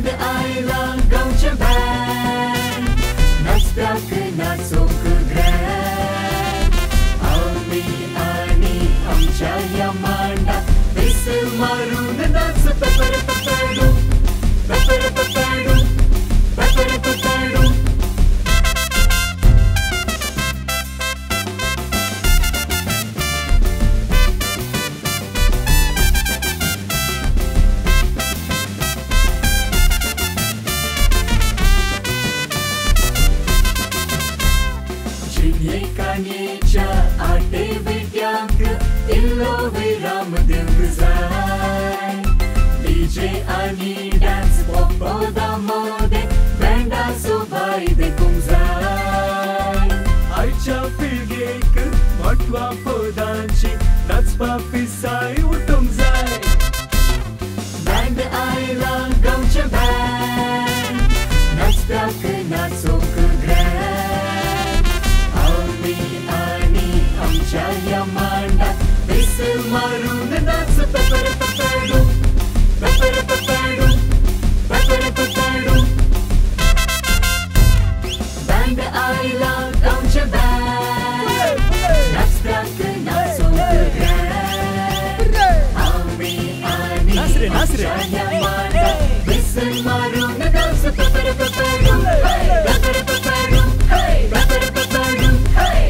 in the island of Japan. DJ Ani dance popo da mode benda so vai de kumzai aicha pilgek matwa podanchi that's papi sai utumzai band I love gaucha band that's papi na so grand almi ani amcha yamanda this marun that's paparapapadu. Band I love Gaucha band. That's broken, that's so grand. Ami, Chayamanda. Listen, Maruna, that's a paparapapadu. Hey, paparapapadu. Hey, paparapapadu. Hey.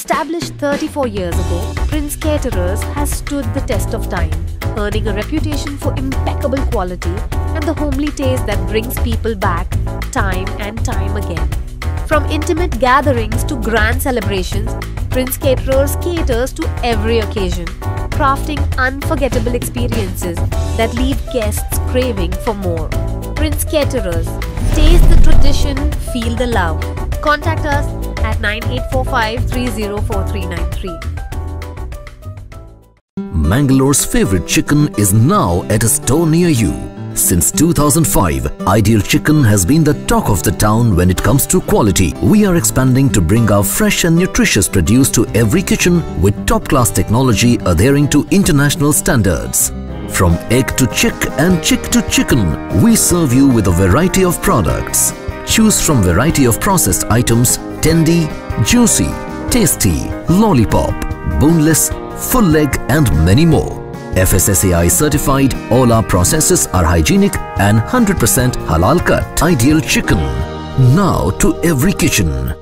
Established 34 years ago, Prince Caterers has stood the test of time, earning a reputation for impeccable quality and the homely taste that brings people back time and time again. From intimate gatherings to grand celebrations, Prince Caterers caters to every occasion, crafting unforgettable experiences that leave guests craving for more. Prince Caterers. Taste the tradition, feel the love. Contact us at 9845304393. Mangalore's favorite chicken is now at a store near you. Since 2005, Ideal Chicken has been the talk of the town when it comes to quality. We are expanding to bring our fresh and nutritious produce to every kitchen with top-class technology adhering to international standards. From egg to chick and chick to chicken, we serve you with a variety of products. Choose from variety of processed items, tendy, juicy, tasty, lollipop, boneless, full leg and many more. FSSAI certified, all our processes are hygienic and 100% halal cut. Ideal Chicken, now to every kitchen.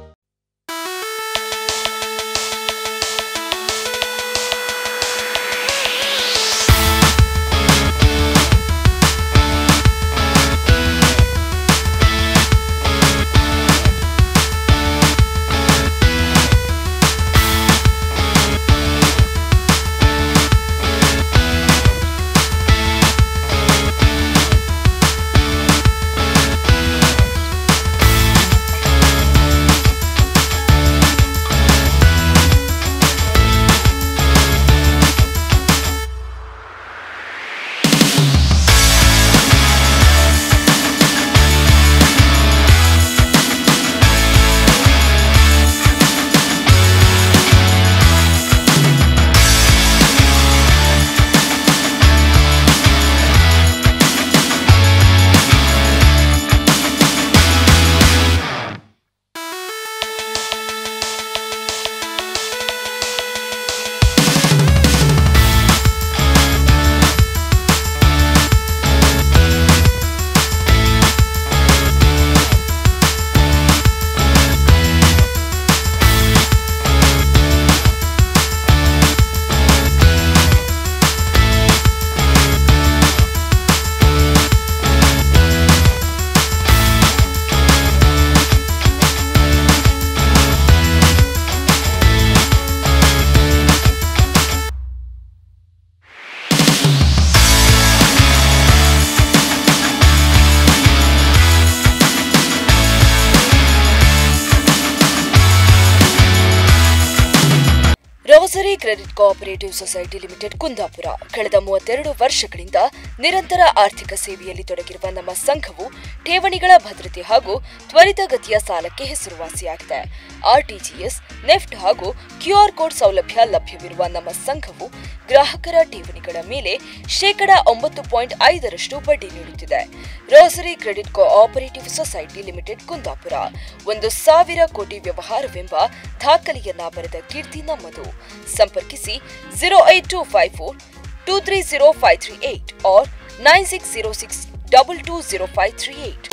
Credit cooperative society limited Kundapura ಕಳೆದ 32 ವರ್ಷಗಳಿಂದ ನಿರಂತರ ಆರ್ಥಿಕ ಸೇವೆಯಲ್ಲಿ ತೊಡಗಿರುವ ನಮ್ಮ ಸಂಘವು ಠೇವಣಿಗಳ ಭದ್ರತೆ ಹಾಗೂ ತ್ವರಿತಗತಿಯ ಸಾಲಕ್ಕೆ ಹೆಸರುವಾಸಿಯಾಗಿದೆ. ಆರ್ಟಿಜಿಎಸ್, ನೆಫ್ಟ್ ಹಾಗೂ ಕ್ಯೂಆರ್ ಕೋಡ್ ಸೌಲಭ್ಯ ಲಭ್ಯವಿರುವ ನಮ್ಮ ಸಂಘವು ಗ್ರಾಹಕರ ಠೇವಣಿಗಳ ಮೇಲೆ 9.5% ಬಡ್ಡಿ ನೀಡುತ್ತಿದೆ. Rosary credit cooperative society limited Kundapura 1,000 ಕೋಟಿ ವ್ಯವಹಾರವೆಂಬ ದಾಖಲೆಯನ್ನ ಬರೆದ ಕೀರ್ತಿ ನಮ್ಮದು. संपर्किसी 08254230538 और 9606220538.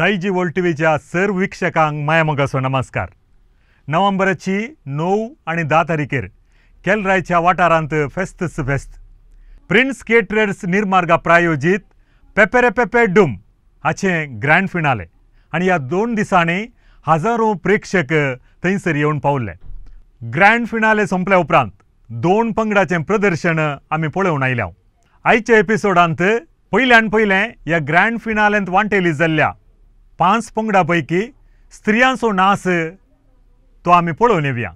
दाईजी वोल्टीवीच्या सर्व वीक्षकांक माया मगासो नमस्कार. नोव्हेंबरची 9 आणि 10 तारखेर केलरायच्या वाठारांत फेस्तच फेस्त प्रिन्स केटरर्स निर्मार्गा प्रायोजित पेपेरे पेपे डूम हाचे ग्रँड फिनाले आणि ह्या 2 दिसांनी हजारो प्रेक्षक थंयसर येवन पावले. ग्रँड फिनाले सोंपल्या उपरांत 2 पंगडाचें प्रदर्शन आमी पळोवन आयल्या. आयच्या एपिसोडांत पयल्यान पयलें ह्या ग्रँड फिनालेंत वांटेली जाल्ल्या 5 पंगडा पैकी स्त्रियांचो नाच तो आमी पळोवन येवया.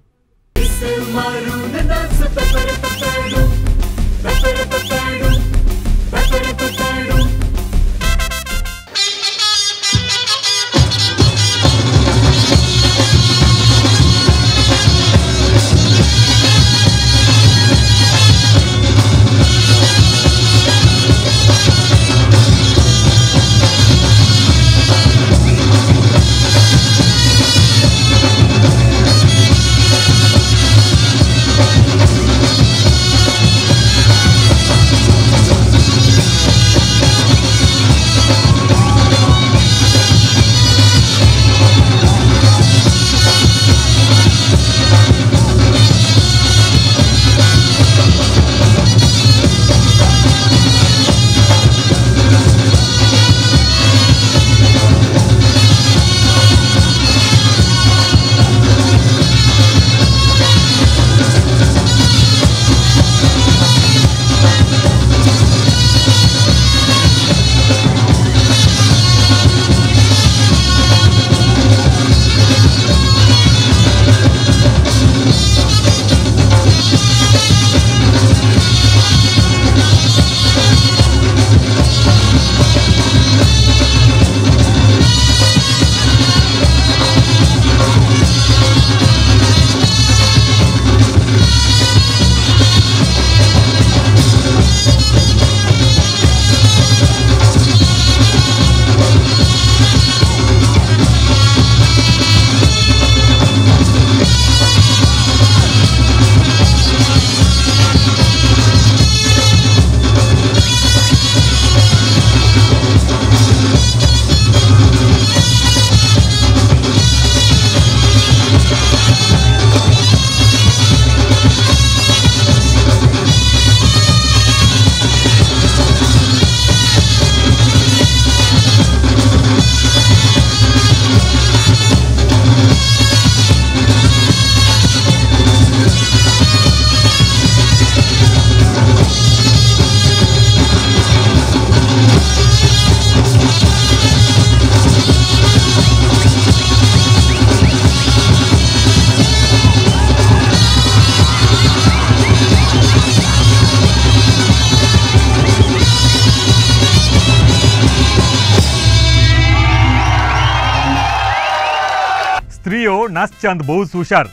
आयलो नासचंद भाऊ सुशार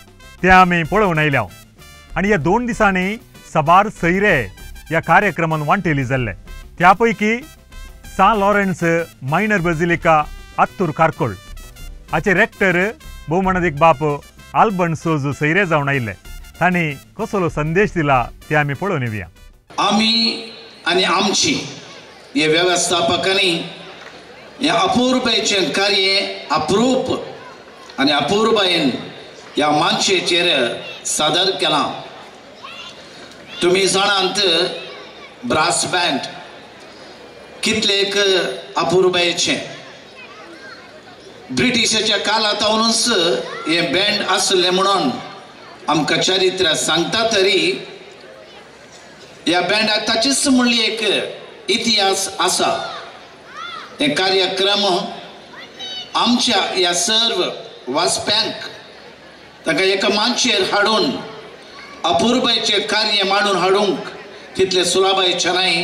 ते आमी पळोवन आयल्या आनी ह्या दोन दिसांनी साबार सैरे ह्या कार्यक्रमान वांटेली जाल्ले त्या पैकी सा लॉरेन्स मायनर बेजिलिका आत्तूर कारकोळ हाचे रेक्टर भोवमणादीक बाप आल्बन्सोज सैरे जावन आयिल्ले तांणी कसलो संदेश दिला ते आमी पळोवन येवया। आमी आनी आमची हे वेवस्थापकांनी या अपूर्बेचे कार्य अप्रूप आणि अपूर्बेन या मानशेचेर सादर केला। तुम्ही जाणांत ब्रास बँड कितलेक अपूर्बेचे ब्रिटिशाच्या काळांतूनच हे बँड आसले म्हणून आमकां चरित्र सांगता तरी या बँडाक ताचीच म्हणली एक इतिहास आसा। हे कार्यक्रम आमच्या या सर्व वाचप्यांक ताका एका मानशेर हाडून अपूर्बेचे कार्य मांडून हाडूंक तितले सुलाबायचे नाही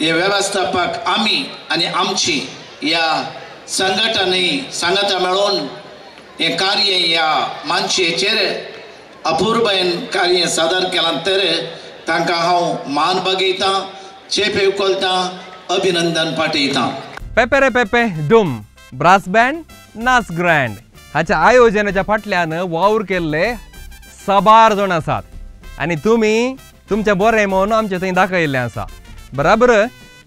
हे व्यवस्थापक आम्ही आणि आमची या संघटनेई सांगता मेळून हे कार्य या मानशेचेर अपूर्बेन कार्य सादर केला तर तांकां हांव मान बगयतां चेपे उखलतां अभिनंदन पाठयता। पेपेरे पेपे डूम ब्रास बँड नाच ग्रँड हाच्या आयोजनाच्या फाटल्यान वावर केल्ले साबार जाण आसात आनी तुमी तुमचे बरें मन आमचे थंय दाखयिल्लें आसा। बराबर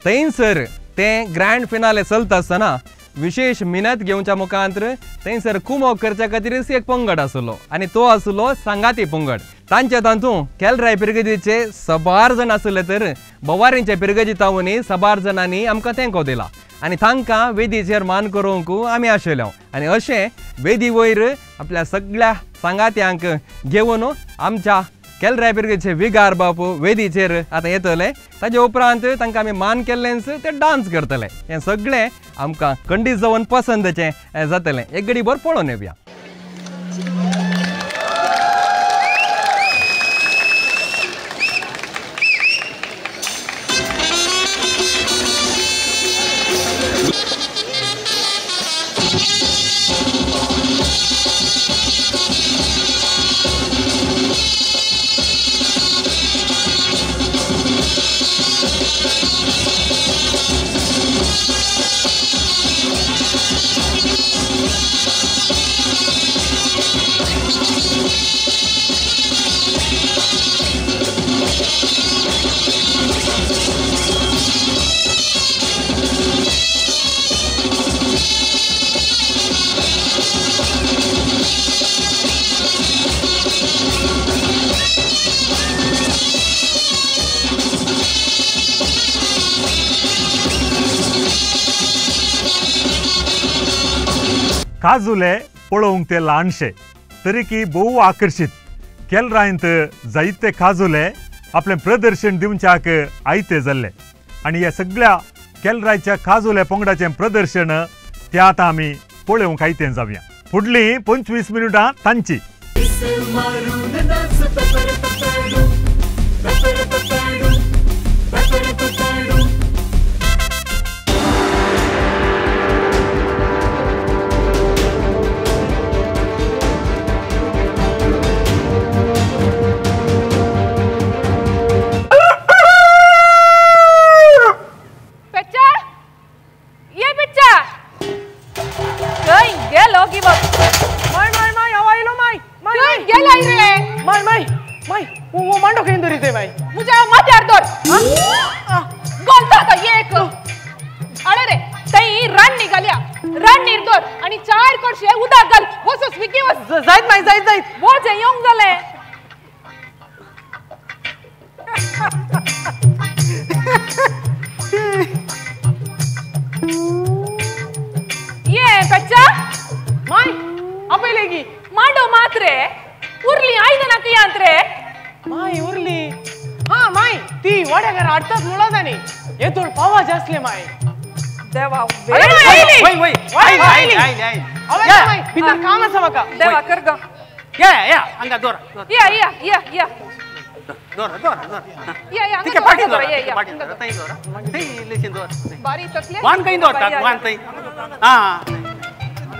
थंयसर तें ग्रँड फिनाले चलता आसतना विशेष मिनत घेवच्या मुखांतर थंयसर कुमो करच्या खातीरच एक पंगड आसलो आनी तो आसलो सांगाती पंगड। तांचे तांतू केलराय पिरगजीचे 12 जण आसले तर बवारींच्या पिरगजितावनी 12 जणांनी आमकां तेंको दिला आनी तांकां वेदीचेर मान करूंक आमी आशिल्लो आनी अशें वेदी वयर आपल्या सगळ्या सांगात्यांक घेवन आमच्या केलराय पिरगेचे विगार बापू वेदीचेर आतां येतले। ताजे उपरांत तांकां आमी मान केल्लेंच ते डान्स करतले। हें सगळें आमकां कंडीज जावन पसंतचें जातलें। एक घडी भर पळोवन येवया। काजुले पळोवंक ते ल्हानशे तरी की भोव आकर्षित केलरायंत जायते काजुले आपले प्रदर्शन दिवच्याक आयते जाल्ले आनी ह्या सगळ्या केलरायच्या काजुले पंगडाचे प्रदर्शन ते आतां आमी पळोवंक आयते जावया। फुडली 25 मिनटां तांची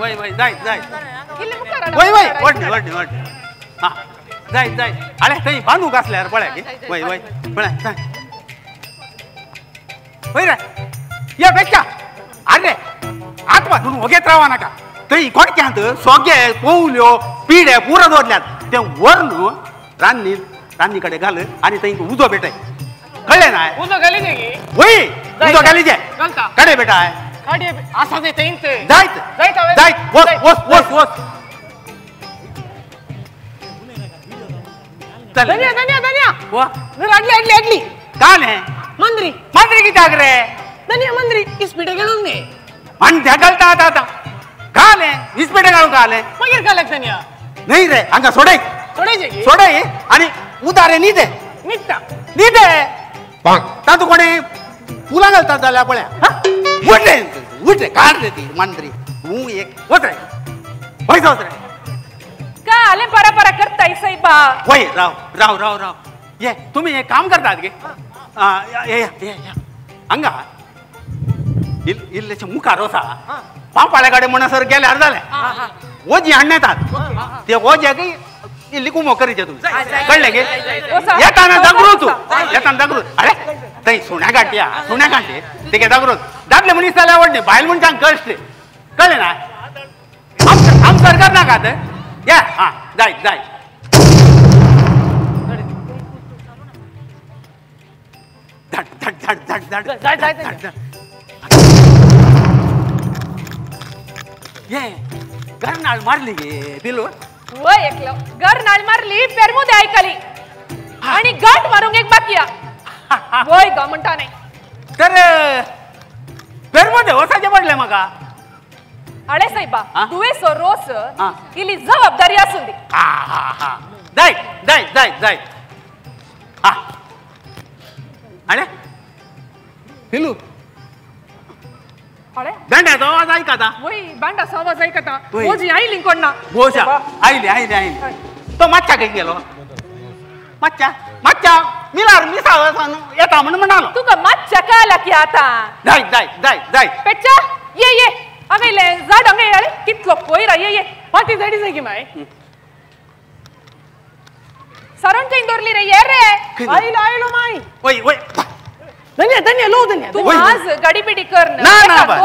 बानू कसले यार पळ्या की वय वय पळ्या वय रे या बेचा अरे आत्मा धरून वगेत रावा नका तई कोणक्यांत सोगे पोवल्यो पिढ्या पुरा दोडल्यात ते वरणू रान्नी रान्नी कडे घाल आणि तई उजो बेटाय कळले ना उजो घाली ने की वय उजो घाली जे घालता कडे बेटा आहे कडे असा जे तई जायत जायत जायत वस वस वस वस धनिया धनिया धनिया वो अडली अडली अडली कान है मंदरी मंदरी की जाग रहे धनिया मंदरी इस बेटे के लूंगे मन झगलता आता था कान है इस बेटे का कान है मगर का लग धनिया नहीं रे अंगा सोडे सोडे जी सोडे आणि उदारे नीदे नीता नीदे पाक ता तू कोणी पुला घालता झाल्या पळ्या उठे उठे काढ देती मंदरी तू एक उतरे पैसा उतरे आले परा परा करता ही सही बा वही राव राव राव राव ये तुम्हें ये काम करता आदमी ये अंगा इल्ले चम मुकारो सा पाँव पाले कड़े मनसर क्या ले हर दाले वो जी हन्ने तात ते वो जगे इल्ली को मौकरी जातू कर लेगे ये ताना दागरू तू ये ताना दागरू अरे ते सुना काटिया ते क्या दागरू दागले मुनी साले वोट ने बाइल मुन्चांग कर या हाँ जाए जाए धड़ धड़ धड़ धड़ धड़ जाए जाए जाए ये घर नाल मार ली बिलो वो एक लो घर नाल मार ली पैर मुंह दाई कली अनि गांठ मारूंगे एक बात किया वो ही गामंटा नहीं तेरे पैर मुंह दे वो साजे बढ़ ले मगा अरे साईबा दुवे सरोस इली जवाबदारी असुंदी हा हा हा जाय जाय जाय जाय हा अरे हिलू अरे बंडा तो आवाज ऐकता ओय बंडा सा आवाज ऐकता ओजी आईली कोणना बोसा आईली आईली आईली तो मच्छा काय गेलो मच्छा मच्छा मिलार मिसाव सांगू येता म्हणून म्हणालो तुका मच्छा काला की आता जाय जाय जाय जाय पेचा ये अबे ले जाड़ अंगे यारे कितलो कोई रही है ये बाती जाड़ी से की माय सरन चेंज दौड़ ली रही है रे आई लो माय वही वही धनिया धनिया लो धनिया तू आज गाड़ी पे डिकर ना बा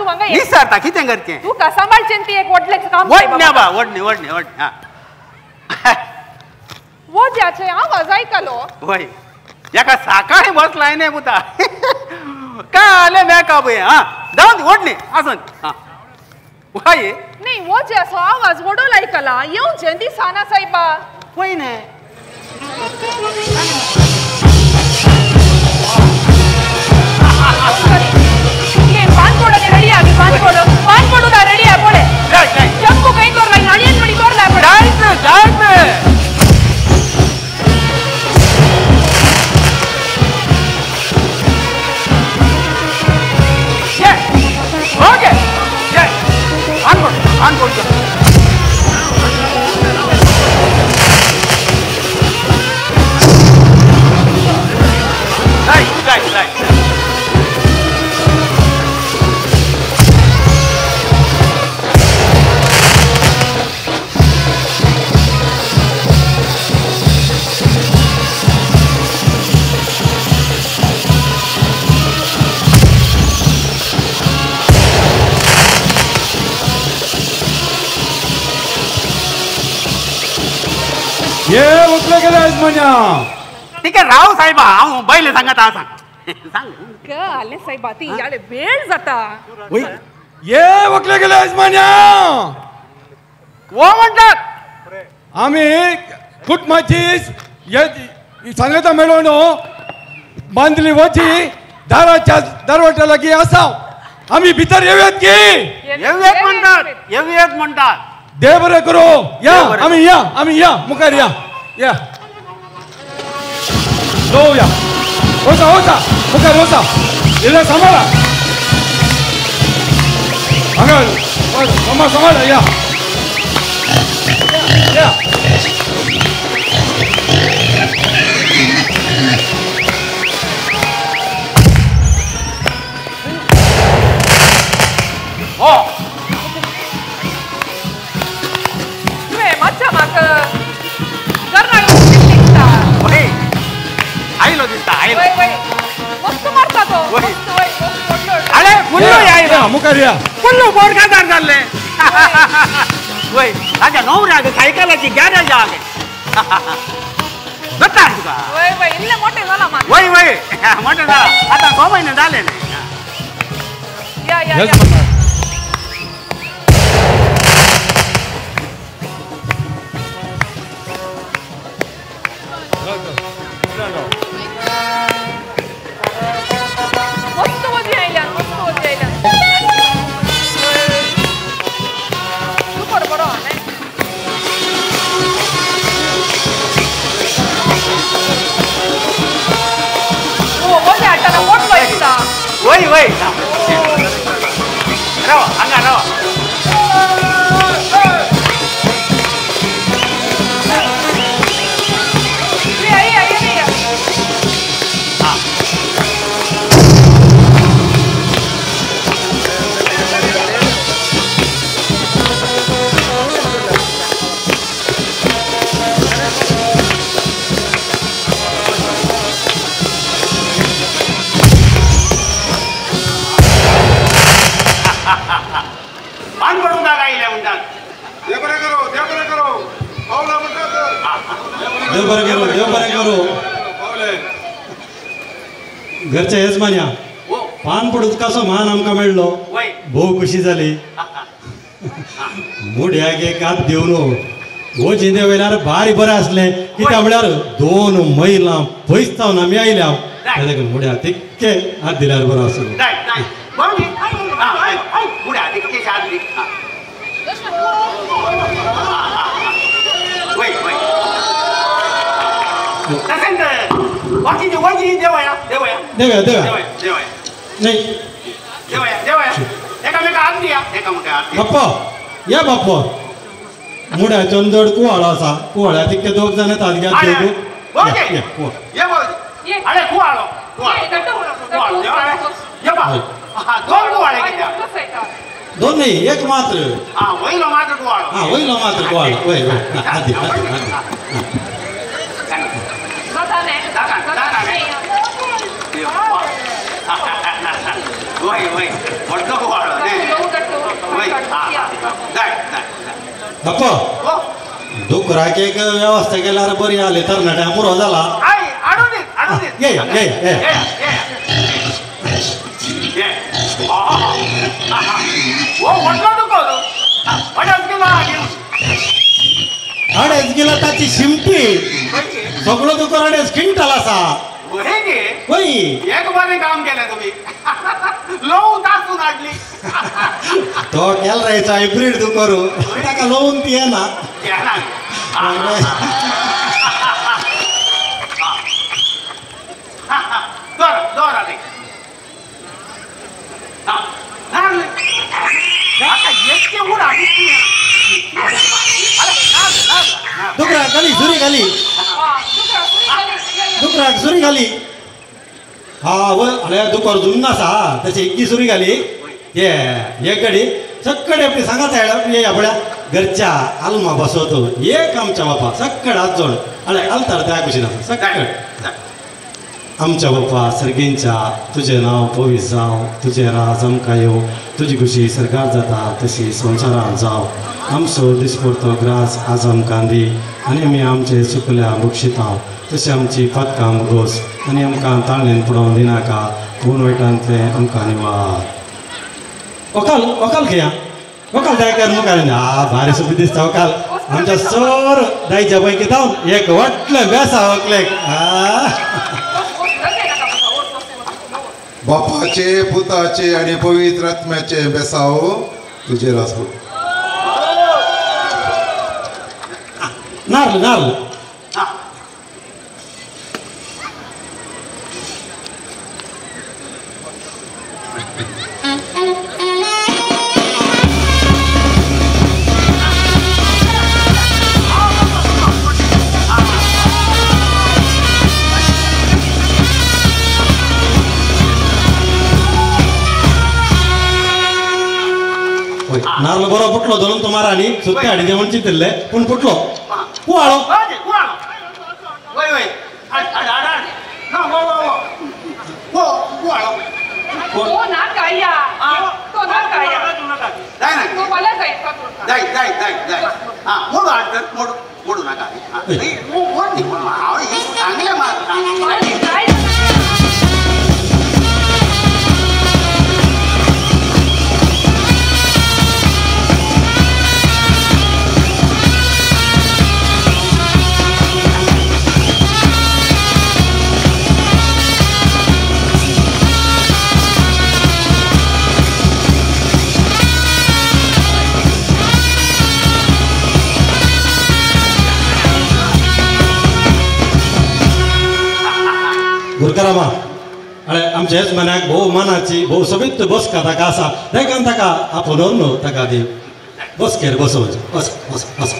तू अंगे नहीं सर ताकि तेंगर क्या तू कासामाल चिंती एक वोट लेके काम वोट नहीं बा वोट नहीं हाँ वो जाचे आवाज़ आई कलो वही याका साका ही बहुत लाइने बुता का आले मैं काबू है हाँ दाऊद वोट नहीं आसन हाँ वही नहीं वो जैसा आवाज़ वोटो लाई कला यूं जंदी साना साइबा वही नहीं ये पान कोड़ा ने रेडी आगे पान कोड़ा ना रेडी है बोले जब को कहीं कोर लाइन आलियन बड़ी कोर लाइन डाइट में I'm going to ये उतले के दास मन्या ठीक है राव साहिबा आओ बैले संगत आ सांग का आले साहिबा ती याले बेळ जाता ओय ये उतले के दास मन्या वो म्हणतात आम्ही फुट माचीस ये संगता मेळोनो बांधली होती दाराच्या दरवाजाला की असाव आम्ही भीतर येऊयात की येऊयात म्हणतात देवरे करो आम्ही या मुखार या या जाऊया होता होता मुखार होता इला सांभाळा अगं सांभाळा या या हो गा वही वही रहो अंगा रहो घरच्या यजमान्या पान पडूच कसो मान आमका मेळलो भोव खुशी झाली मोढ्याक एक काप देवनो वो जिंदे वेळार भारी बरे असले की त्यामळ्यार दोन महिला पैसतावन आम्ही आयल्या त्याला मोढ्या तिक्के हात दिल्यार बरो असो नाही नाही बरो नी हाय हाय मोढ्या तिक्के हात दे वय वय वाकी जो वाकी देवाया नहीं देवाया एका में का बाप्पा या बाप्पा मुड़ा चंदड़ कुआड़ा सा कुआड़ा तिक्के दो जाने तालियां दे दो ओके ये बोल ये अरे कुआड़ा ये बा दोन कुआड़े कितना दोन नहीं एक मात्र हाँ वही लो मात्र कुआड़ा वही आदि दुखरा के व्यवस्था के बरी आले तर नटा पुरो झाला अडेच गेला ताची शिमटी सगळो दुखो अडेच किंटाला सा वही एक बारे काम केले तुम्ही लोन दासू काढली तो केल रायचा हायब्रिड तू करू टाका लोन ती आहे ना कर दोरा दे हां नाल काका येके उडा दिसती अरे नाल दुकरा खाली सुरी खाली दुकरा सुरी खाली हाँ वो अरे दुपार जुन्ना सा तेजी इक्की सुरी खाली ये कड़ी सक्कड़े अपने संगा साइड ये अपने गरचा आलमा बसो तो ये काम चवापा सक्कड़ आज जोड़ अरे अलतर त्याग कुछ ना सक्कड़ हम चवापा सरगिंचा तुझे नाव पोविसाव तुझे राजम कायो तुझे कुछी सरकार जाता तुझे सोचना जाओ हम सो दिस्पोर्टो ग्रास आजम कांदी अन्य में हम चे सुकल्या बुक्षिताव तसे आमची पदकाम गोस आणि आमकां ताळलेन पुडोवन दिनाका कोण वयटांतले आमकां निवार ओकाल घेया ओकाल दायकार मुखार आ भारी सुबी दिसता ओकाल आमच्या सर दायच्या पैकी धावन एक व्हडलें वेसावकले बापाचे पुताचे आणि पवित्र आत्म्याचे बेसाव तुझे रासू नाल नारल बरो फुटलो धरून तुम्हाला आणि सुत्या हाडी जेवण चितले पण फुटलो कुआळो वय वय आड आड ना वो मोड़ गुरकरामा अरे आमचे मनाक भोव मनाची भोव सोबीत बस का ताका आसा देखून ताका आपोवन न्हू ताका दी बस केर बसो बस बस बस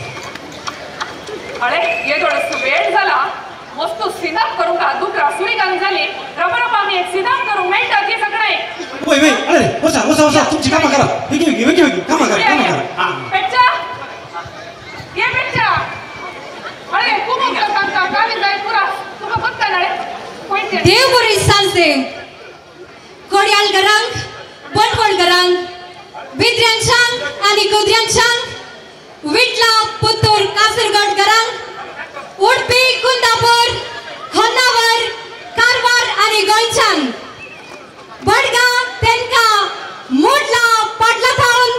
अरे ये थोडसो वेळ झाला मस्त सिनाप करू का दुख रासुरी कांग झाली रबर पाणी एक सिनाप करू मेळटा की सगळे ओय ओय अरे बसा बसा बसा तुमची कामा करा विकी कामा करा हां बेटा ये बेटा अरे कुमक काका काली जाय पुरा तुका बत्ता नाळे देवपुरी सांसे कोड्याल गरंग बनकोड गरंग विद्यांशांग आणि कोद्यांशांग विटला पुत्तूर कासरगड गरंग उडपी कुंदापूर होन्नावर कारवार आणि गोंचांग बडगा तेनका मोडला पाडला थाऊन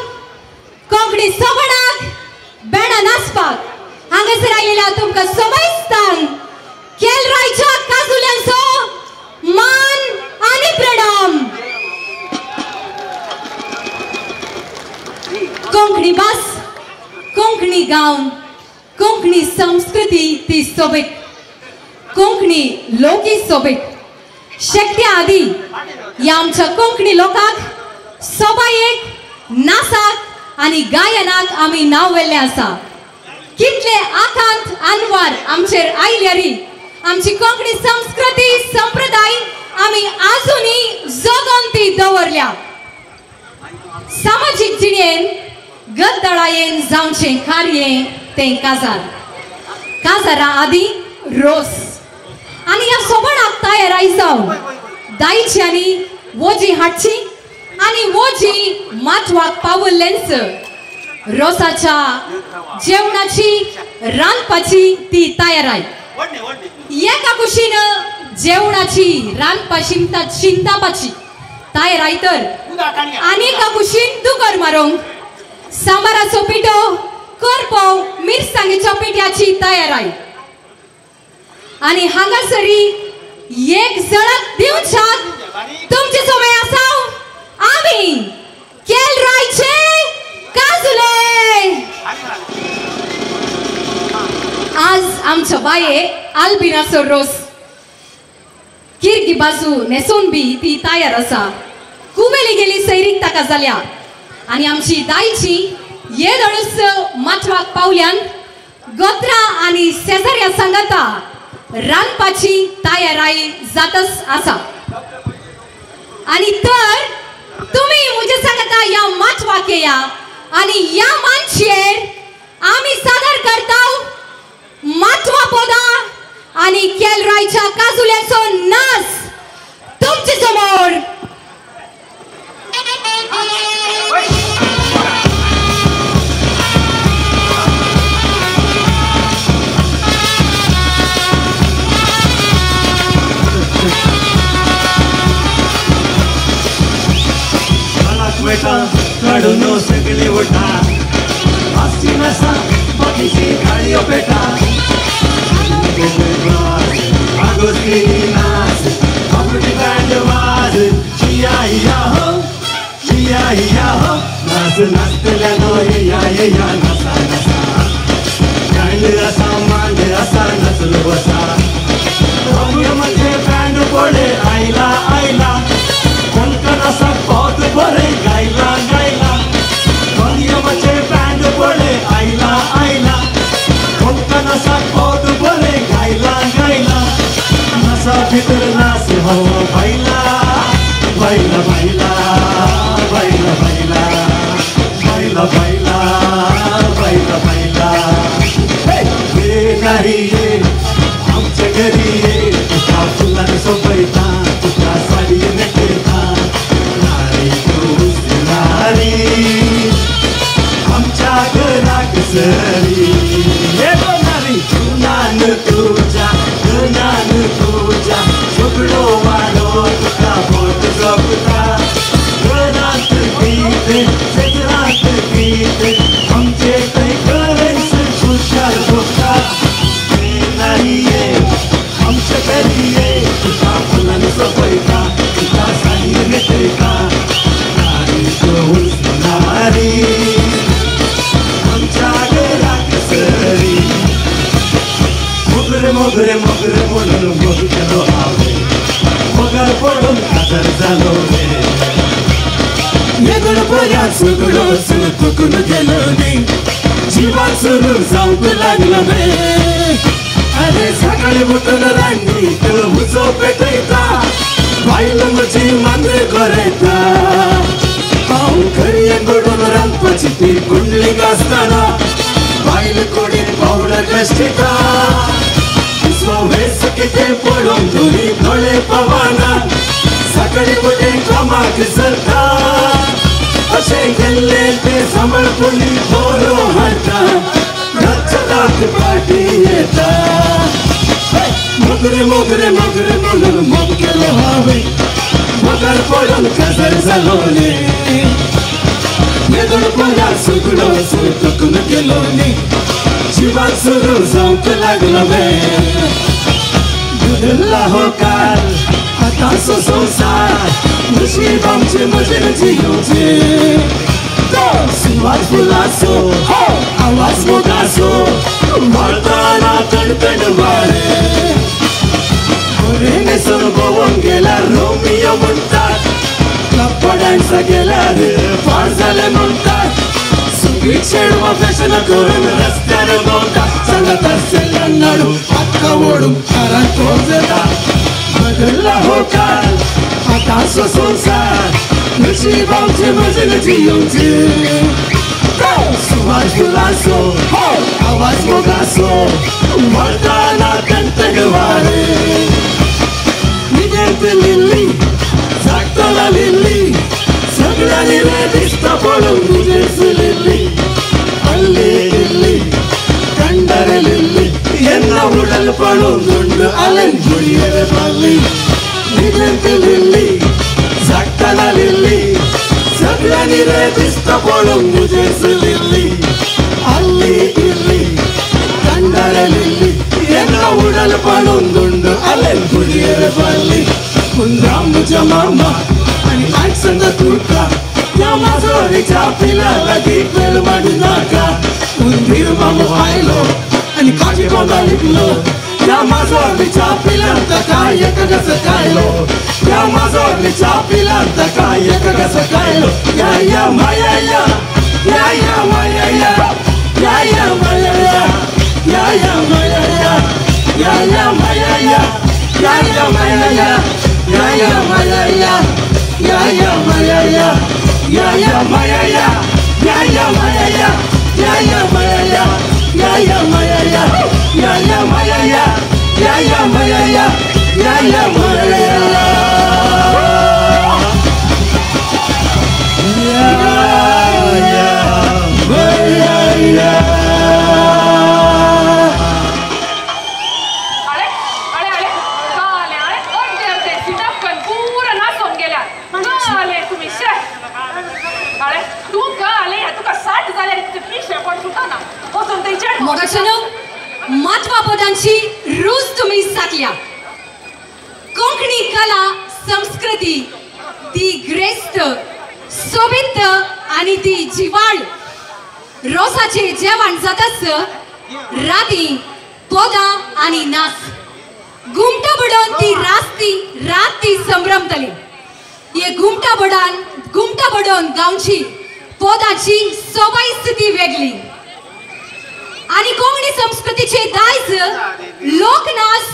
कोंकणी सोबणाक बेणा नासपाक हांगासर आयला तुमकां समज सांग केल रायच्या काजुल्यांसो मान आणि प्रणाम कोंकणी भास कोंकणी गांव कोंकणी संस्कृती ती सोबत कोंकणी लोकी सोबत शक्ती आदी या आमच्या कोंकणी लोकांक सोबायेक नाचाक आणि गायनाक आम्ही नाव वेल्ले आसा कितले आकांत अनवार आमचेर आयल्यारी आमची कोंकणी संस्कृती संप्रदाय आम्ही आजुनी जगंती दवरल्या सामाजिक जिणेन गद्दळायेन जावचे कार्ये ते काजार काजारा आदी रोस आणि या सोबणाक तयार आयसाव दायची आणि वोजी हाडची आणि वोजी माथवाक पावल्लेंच रोसाचा जेवणाची रानपाची ती तयाराय एका कुशीन जेवणाची रानपाशिमता शिंतापाची ताय रायतर आणि एका कुशीन दुकर मारोंग सांबाराचो पिठो करपो मिरसांगेच्या पिठ्याची तयाराय आणि हांगासरी एक जळक दिवचाक तुमचे सोबे आसाव आम्ही केल रायचे काजुले आज आमच्या बाये आल्बिनाचो रोस किरकी बाजू नेसून बी ती तयार आसा कुबेली गेली सैरीक ताका जाल्या आणि आमची दायची येदळूस माथवाक पावल्यान गोत्रा आणि शेजाऱ्या संगता रानपाची तयाराय जातच आसा आणि तर तुम्ही म्हजे संगता या माथवाके या आणि या मानशेर आम्ही सादर करताव माथवा पोदा आणि केलरायच्या काजुल्यांचो नाच तुमच्या समोर मनाक वेटा काढून सगळे ओटा आस्ती नसा बाकीची गाडीओ पेटा आगोस्ती नाच अपनी गांडवाज चिया हिया हो नाच नाचतल्या नो हिया हिया नाचा नाचा गांडरासा मांडरासा नाचलो बसा रंग मध्ये गांड पडे आयला आयला कोणकण असा बहुत बरे गायला गायला रंग मध्ये गांड पडे आयला आयला कोणकण असा बहुत बरे गायला गायला सा भीतर नाच हो बायला बायला बायला बायला बायला बायला बायला बायला बायला हे नाही आमच्या घरी ये तुझ्या फुलांसोबत तुझ्या तरी हे बनारी नान तुझा नान तुझा सुगडो वाडो तुका बोट जपता नात गीत सजरात गीत आमचे तै करस खुशाल होता हे नारी ये आमचे करी ये तुका फुलान सपैता तुका सांग नेता नारी तोल नारी मोगरे मोगरे बोलून मोगलो आवे मोगर पडून आदर झालो रे मेगुण पोया सुगडो सुतुकुन गेलो नी जीवा सुरू जाऊक लागलो रे अरे सकाळी उठून रांगी तो उजो पेटयता बायलंगची मांद्रे करयता पाऊ खरी गोडून रांपची ती कुंडली गासताना बायल कोडी पावडर कष्टिता सोवेस किते पडून धुरी धोळे पवाना सकाळी बोले कामाक सरता असे गेले ते समळपुली बोरो हटा रचनात पाटी येता मोगरे मोगरे मोगरे मोगरे मोगरे हवे मगर पडून कजर झालोले मेदोड पडा सुगडो सुतकन गेलोनी जीवा सुरू जाऊक लागलो रे दुधला होकार आता सो संसार नशीब आमचे मजेर जियोचे तो सुवास फुलासो हो आवाज मोगासो वाळताना तडतड वाळे कोरेने सरबवून गेला रोमियो म्हणतात लपडांचा गेला रे पार झाले म्हणतात विचेड वफेशन करून रस्त्यान बोलता सांगत असेल लंगाडू पक्का ओढून खरा तोजता बदलला हो काल आता सो संसार नशिबाचे मजल जियोचे सुवास फुलासो हो आवाज मोगासो वळताना कंतगवारे निघते लिल्ली जागताला लिल्ली सगळ्यांनी रे दिसता पडून तुझेच लिल्ली उडल पडून झुंड आले झुळीवर पाली निघते लिल्ली झाकताना लिल्ली सगळ्यांनी रे दिसता पडून तुझेच लिल्ली आली लिल्ली कंडार लिल्ली यांना उडल पडून झुंड आले झुळीवर पाली कुंद्राम तुझ्या मामा आणि आज संगत तुका त्या माजोरीच्या पिलाला दीपेल वाढू नका उंदीर मामू आयलो आणि काजी बाबा लिखलो या माजोरीच्या पिलांता काय एक कसं कायलो या माजोरीच्या पिलांता काय एक कसं कायलो या माया या माया या माया या माया या माया या माया या माया या माया या माया या माया या माया या माया या माया रूज तुम्ही साकल्या कोंकणी कला संस्कृती ती ग्रेस्त सोबित आणि ती जिवाळ रोसाचे जेवण जातस राती पोदा आणि नास घुमटा बुडून ती रास्ती राती संभ्रमतली ये घुमटा बुडून गावची पोदाची सोबाई स्थिती वेगळी आणि कोंकणी संस्कृतीचे दायज लोकनाच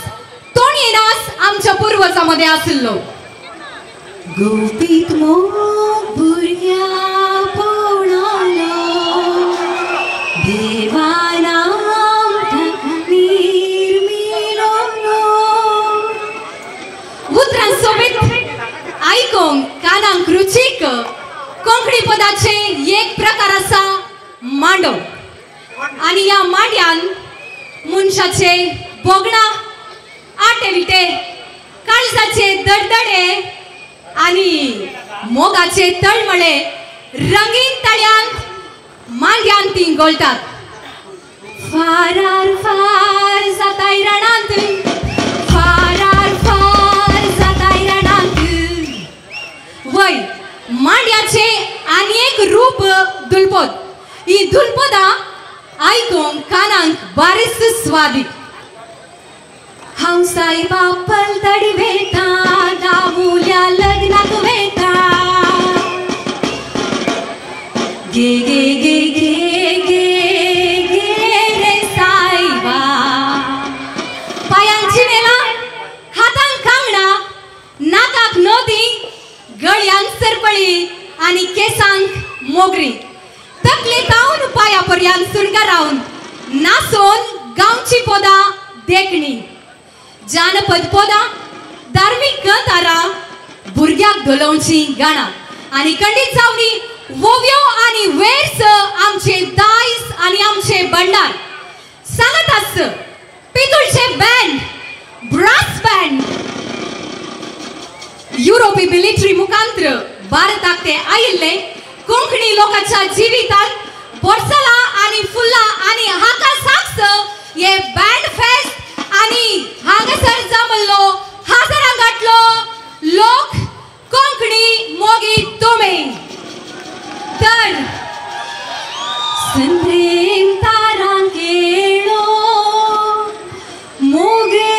तोणी नाच आमच्या पूर्वजांमध्ये असलो गोपीत मो बुर्या पोणाला देवाना धकनीर मिलोलो उतरां सोबीत आयकोंग कानांक रुचीक कोंकणी पदाचे एक प्रकार असा मांडो आणि या माड्यान मनशाचे बोगडा आटेविटे काळजाचे दडदडे आणि मोगाचे तळमळे रंगीन तळ्यान मांड्यान तिंगोलतात फारार फार जाताय रणांत मांड्याचे आणि एक रूप दुलपोद ही दुलपोदा आयकोम कानांक बारीस स्वादी हांव साई बापल तडी वेता गावुल्या लग्नाक वेता गे गे गे गे गे गे रे साईबा पायांची मेला हातांक कांगणा नाकाक नोदी गळ्यान सरपळी आणि केसांक मोगरी तकले ताऊन पायापर्यंत सुरगा रावून नाचोन गावची पोदा देखणी जानपद पोदा धार्मिक गतारा भुरग्याक धोलवची गाणा आणि कंडीत जावनी वोव्यो आणि वेर्स आमचे दायस आणि आमचे बंडार सांगत आस पितूळचे बँड ब्रास बँड यूरोपी मिलिटरी मुखांतर भारतात ते आयिल्ले कोंकणी लोकांच्या जिवितांत बोरसला आणि फुल्ला आणि हाका साक्स हे बँड फेस्ट आणि हांगासर जमल्लो हजारां गाठलो लोक कोंकणी मोगी तुमी तर संप्रेम तारां केळो मोगे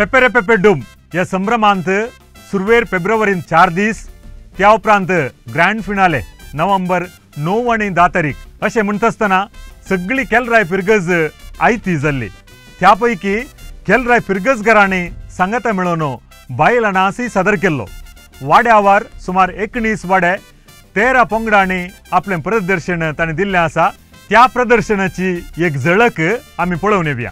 पेपरे पेपे डूम या संभ्रमांत सुरवेर फेब्रुवारीन 4 दीस त्या उपरांत ग्रँड फिनाले नोव्हेंबर 9 आणि 10 तारीख अशें म्हणत आसतना सगळी केलराय पिर्गज आयती जाल्ली त्या पैकी केलराय पिर्गजकारांनी सांगाता मेळोन बायल अनासी सादर केल्लो वाड्यावार सुमार 19 वाडे 13 पंगडांनी आपले प्रदर्शन ताणें दिल्लें आसा त्या प्रदर्शनाची एक झलक आमी पळोवन येवया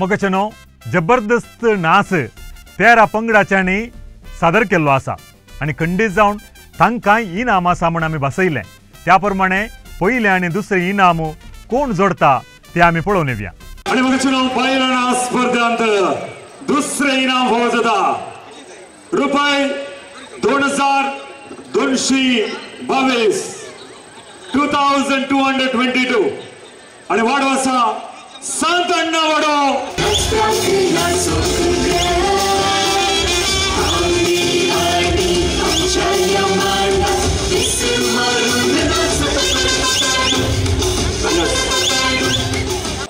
मोगचनो जबरदस्त नाच तेरा पंगडाच्यानी सादर केल्लो आसा आनी खंडीत जावन तांकां इनाम आसा म्हण आमी भासयलें। त्या प्रमाणे पयलें आनी दुसरें इनाम कोण जोडता ते आमी पळोवन येवया। आनी मोगचनो बायलांना स्पर्धांत दुसरें इनाम हो जाता ₹2222 2222 आणि वाढो असा सांतण्णा वाढो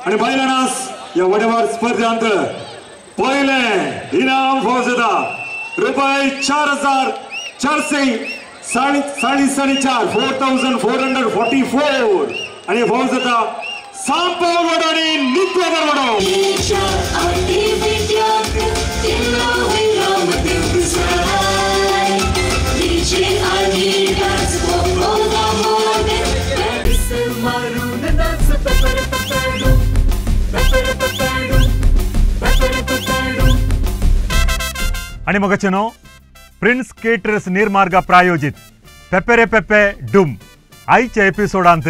आणि बायलांनास या वडवार स्पर्धेंत पहिले इनाम फौजदा ₹4,444 4444 आणि फौजदा सांपाव वडानी नित्यवर आणि मगचनो प्रिन्स केटरर्स निर्मार्गा प्रायोजित पेपेरे पेपे डूम आयच्या एपिसोडांत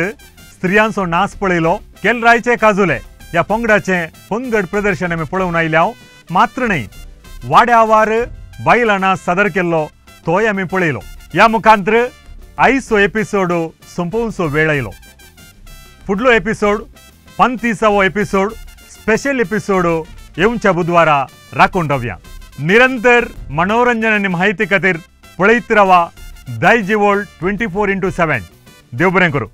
स्त्रियांचो नाच पळयलो। केलरायचे काजुले या पंगडाचे पंगड प्रदर्शन आमी पळोवन आयल्याव, मात्र न्ही वाड्यावार बायलां नाच सादर केल्लो तोय आमी पळयलो। या मुखांतर आयचो एपिसोड संपोवचो वेळ आयलो। फुडलो एपिसोड 35वो एपिसोड स्पेशल एपिसोड येवच्या बुधवारा राखून रावया। निरंतर मनोरंजन आनी म्हायती खातीर पळयत रावा दायज वर्ल्ड 24/7। देव बरें करूं।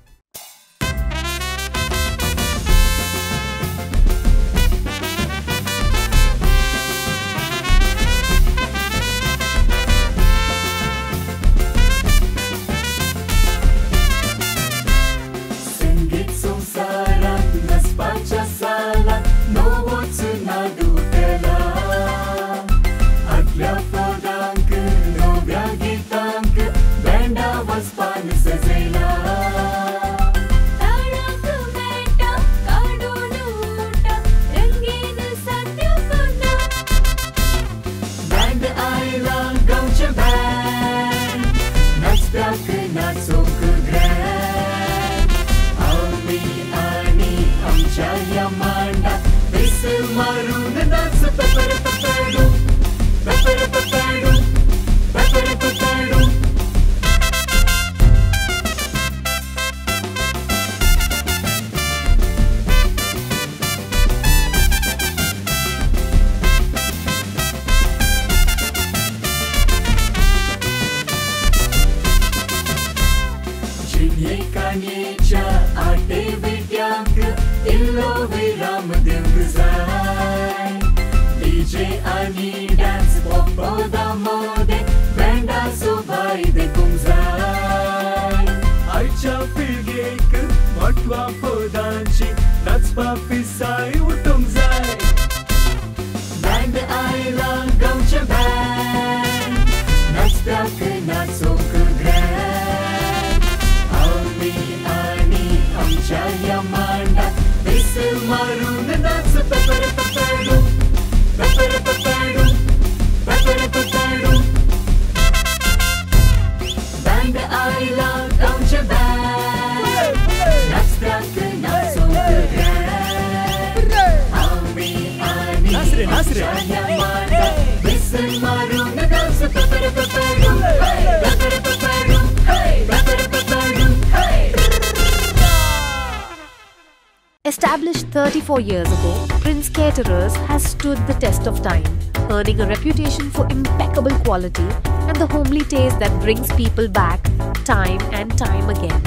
Established 34 years ago, Prince Caterers has stood the test of time, earning a reputation for impeccable quality and the homely taste that brings people back time and time again.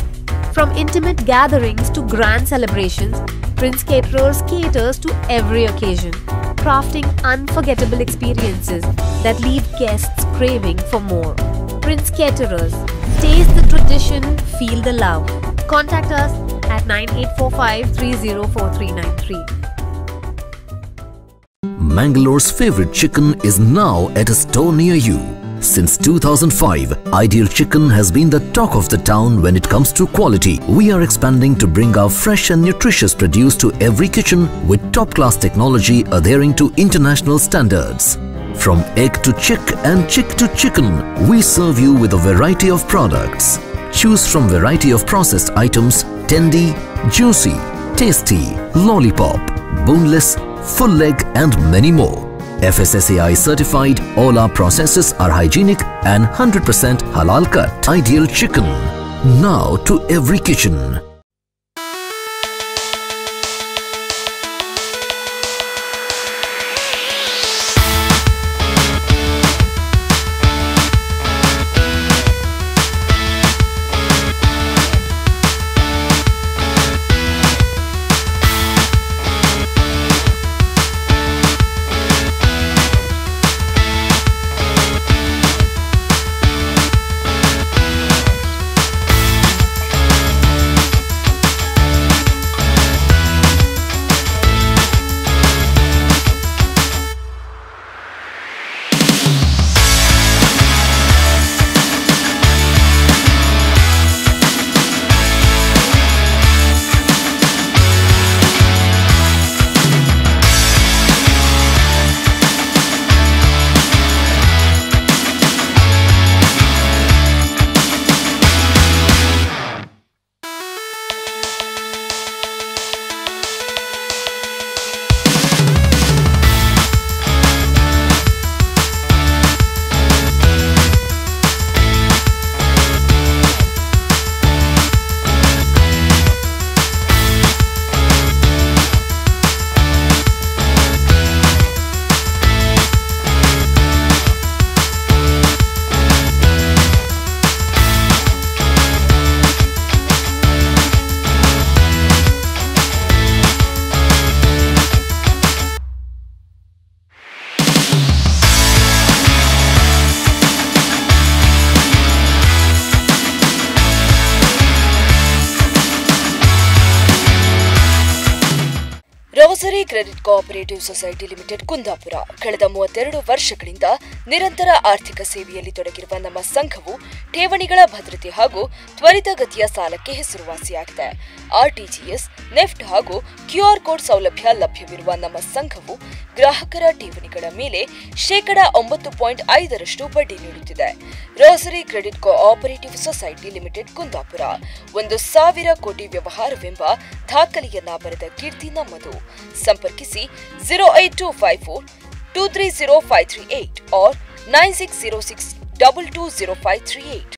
From intimate gatherings to grand celebrations, Prince Caterers caters to every occasion, crafting unforgettable experiences that leave guests craving for more. Prince Caterers. Taste the tradition, feel the love. Contact us at 9845304393. Mangalore's favorite chicken is now at a store near you. Since 2005, Ideal Chicken has been the talk of the town when it comes to quality. We are expanding to bring our fresh and nutritious produce to every kitchen with top-class technology adhering to international standards. From egg to chick and chick to chicken, we serve you with a variety of products. Choose from variety of processed items: tendy, juicy, tasty, lollipop, boneless, full leg and many more. FSSAI certified, all our processes are hygienic and 100% halal cut. Ideal Chicken, now to every kitchen. Rosary credit cooperative society limited Kundapura ಕಳೆದ 32 ವರ್ಷಗಳಿಂದ ನಿರಂತರ ಆರ್ಥಿಕ ಸೇವೆಯಲ್ಲಿ ತೊಡಗಿರುವ ನಮ್ಮ ಸಂಘವು ಠೇವಣಿಗಳ ಭದ್ರತೆ ಹಾಗೂ ತ್ವರಿತಗತಿಯ ಸಾಲಕ್ಕೆ ಹೆಸರುವಾಸಿಯಾಗಿದೆ. ಆರ್ಟಿಜಿಎಸ್, ನೆಫ್ಟ್ ಹಾಗೂ ಕ್ಯೂಆರ್ ಕೋಡ್ ಸೌಲಭ್ಯ ಲಭ್ಯವಿರುವ ನಮ್ಮ ಸಂಘವು ಗ್ರಾಹಕರ ಠೇವಣಿಗಳ ಮೇಲೆ 9.5% ಬಡ್ಡಿ ನೀಡುತ್ತಿದೆ. Rosary credit cooperative society limited Kundapura 1,000 ಕೋಟಿ ವ್ಯವಹಾರವೆಂಬ ದಾಖಲೆಯನ್ನ ಬರೆದ ಕೀರ್ತಿ ನಮ್ಮದು. संपर्किसी 08254 230538 और 9606220538।